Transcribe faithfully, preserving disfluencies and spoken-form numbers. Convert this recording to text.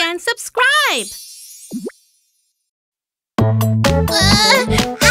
and subscribe! Uh.